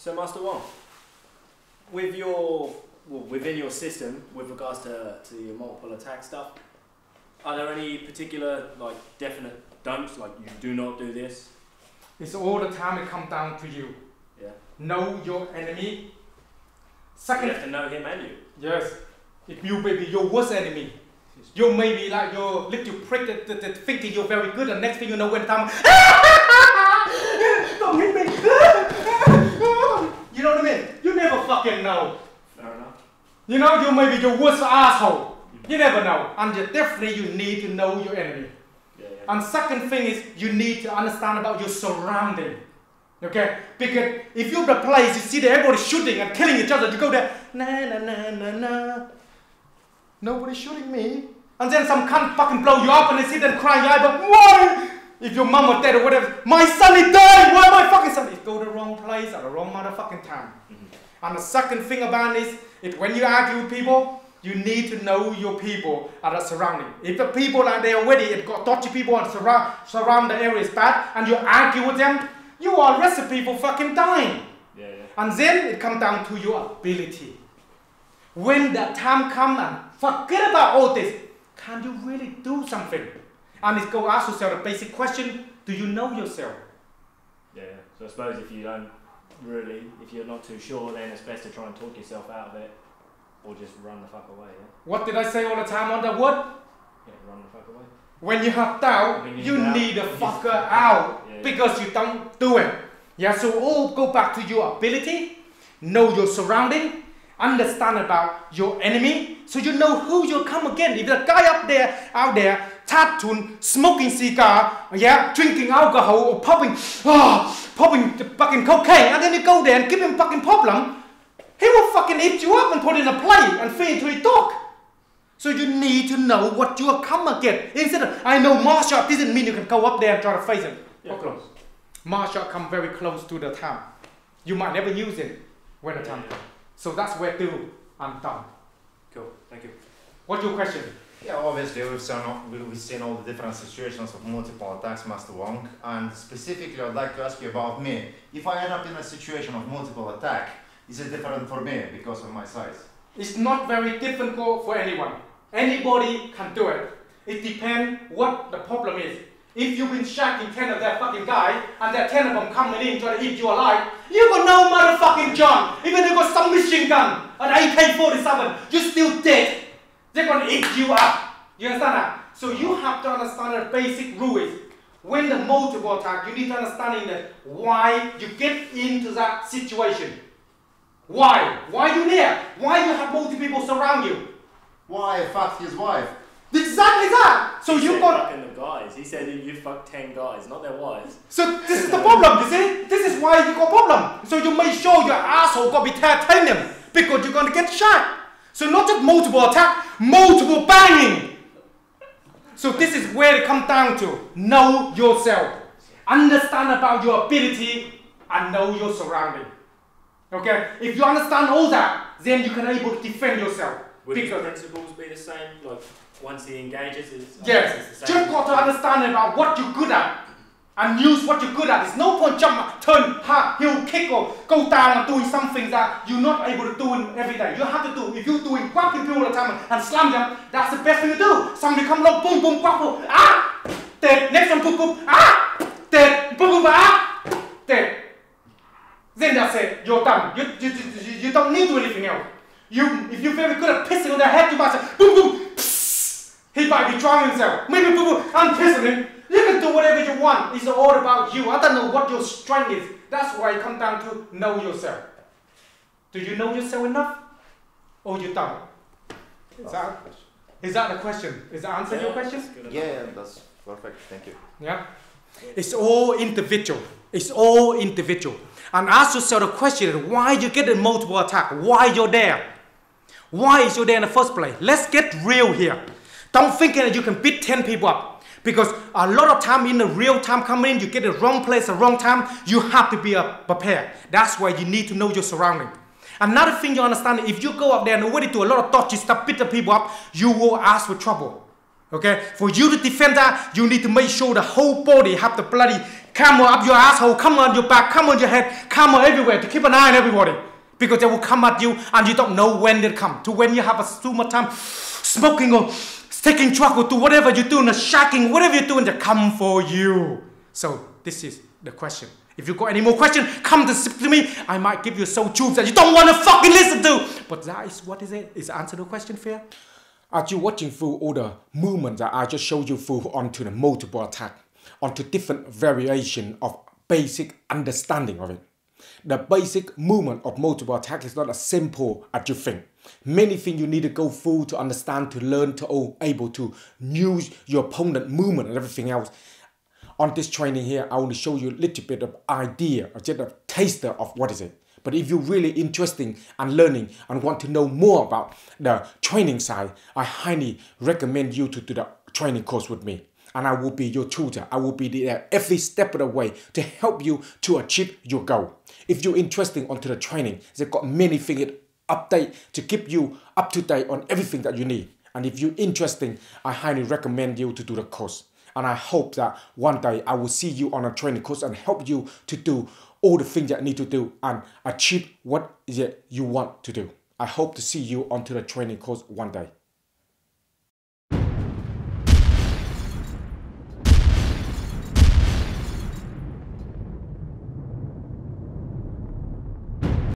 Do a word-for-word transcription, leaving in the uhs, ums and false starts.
So Master Wong, with your, well, within your system, with regards to, to your multiple attack stuff, are there any particular, like, definite dunks, like, you do not do this? It's all the time it comes down to you. Yeah. Know your enemy. Second, you have to know him and you. Yes. If you may be your worst enemy, you may be like your little prick that, that, that thinking you're very good, and next thing you know when time, don't hit me. You know what I mean? You never fucking know. Fair enough. You know, you may be your worst asshole. You never know, and you definitely you need to know your enemy. Yeah, yeah. And second thing is you need to understand about your surrounding, okay? Because if you're the place you see that everybody's shooting and killing each other, you go there, na na na na na, nobody's shooting me. And then some cunt fucking blow you up and they see them crying your eye, but why? If your mum or dad or whatever, my son is dying. Why my fucking son? It go to the wrong place at the wrong motherfucking time. Mm-hmm. And the second thing about this is when you argue with people, you need to know your people and the surrounding. If the people are there already, it got dodgy people and surround, surround the area is bad, and you argue with them, you are recipe for fucking dying. Yeah, yeah. And then it comes down to your ability. When that time comes and forget about all this, can you really do something? And it go ask yourself the basic question, do you know yourself? Yeah, so I suppose if you don't really, if you're not too sure, then it's best to try and talk yourself out of it. Or just run the fuck away, yeah? What did I say all the time on that word? Yeah, run the fuck away. When you have doubt, you, you doubt, need a fucker out, yeah, yeah. Because you don't do it. Yeah, so all go back to your ability, know your surrounding, understand about your enemy, so you know who you'll come against. If the guy up there, out there, tattooed, smoking cigar, yeah, drinking alcohol, or popping, oh, popping the fucking cocaine, and then you go there and give him fucking problem, he will fucking eat you up and put in a plate and feed to your dog. So you need to know what you are come against. Instead of, I know martial art doesn't mean you can go up there and try to face him. Yeah, of course. Martial art come very close to the time. You might never use it when the time comes. Yeah, yeah. So that's where do I'm done. Cool, thank you. What's your question? Yeah, obviously we've seen, all, we've seen all the different situations of multiple attacks, Master Wong. And specifically I'd like to ask you about me. If I end up in a situation of multiple attack, is it different for me because of my size? It's not very difficult for anyone. Anybody can do it. It depends what the problem is. If you've been shacking ten of that fucking guy, and that ten of them coming in trying to eat you alive, you got no motherfucking job. Even if you got some machine gun, an A K forty-seven, you're still dead. They're gonna eat you up. You understand that? So you have to understand the basic rule is, when the multiple attack, you need to understand that why you get into that situation. Why? Why you there? Why you have multiple people surround you? Why I fucked his wife? Exactly that! So he you got fucking the guys. He said you fucked ten guys, not their wives. So this is the problem, you see? This is why you got problem. So you make sure your asshole gotta be titanium because you're gonna get shot. So not just multiple attack, multiple banging. So this is where it comes down to. Know yourself. Understand about your ability and know your surrounding. Okay, if you understand all that, then you can able to defend yourself. Would the principles be the same? Like once he engages, it's yes. It's the same. You've got to understand about what you're good at and use what you're good at. There's no point jump, turn, hard, heel, kick, or go down and doing something that you're not able to do every day. You have to do. If you're doing grab people all the time and slam them, that's the best thing to do. Somebody come along, boom, boom, grab, boom, ah, dead. Next one, boom, boom, ah, dead, boom, boom, ah, dead. Then that's it, you're done. You, you, you, you don't need to do anything else. You, if you're very good at pissing on their head, you might say, boom, boom, psss. He might be drowning himself. Maybe, boom, boom, I'm pissing him. You can do whatever you want. It's all about you. I don't know what your strength is. That's why it comes down to know yourself. Do you know yourself enough? Or you don't? Is that, is that the question? Is that answer yeah, your question? Yeah, that's perfect. Thank you. Yeah? It's all individual. It's all individual. And ask yourself the question, why you get a multiple attack? Why you're there? Why is you there in the first place? Let's get real here. Don't think that you can beat ten people up. Because a lot of time in the real time coming in, you get the wrong place, the wrong time, you have to be prepared. That's why you need to know your surrounding. Another thing you understand, if you go up there and already do a lot of dodgy stuff, beat the people up, you will ask for trouble. Okay? For you to defend that, you need to make sure the whole body have the bloody camera up your asshole, come on your back, come on your head, camera everywhere to keep an eye on everybody. Because they will come at you and you don't know when they come. To when you have a too much time smoking or taking drugs or to whatever you're doing, or shacking, whatever you're doing, they come for you. So this is the question. If you got any more question, come to, to me. I might give you soul truth that you don't want to fucking listen to. But that is what is it? Is answer the question fair? Are you watching through all the movements that I just showed you through onto the multiple attack, onto different variation of basic understanding of it? The basic movement of multiple attack is not as simple as you think. Many things you need to go through to understand, to learn, to all able to use your opponent movement and everything else. On this training here, I want to show you a little bit of idea, or just a taster of what is it. But if you're really interested and learning and want to know more about the training side, I highly recommend you to do the training course with me. And I will be your tutor. I will be there every step of the way to help you to achieve your goal. If you're interested onto the training, they've got many things update to keep you up to date on everything that you need. And if you're interested, I highly recommend you to do the course. And I hope that one day I will see you on a training course and help you to do all the things that you need to do and achieve what is it you want to do. I hope to see you onto the training course one day.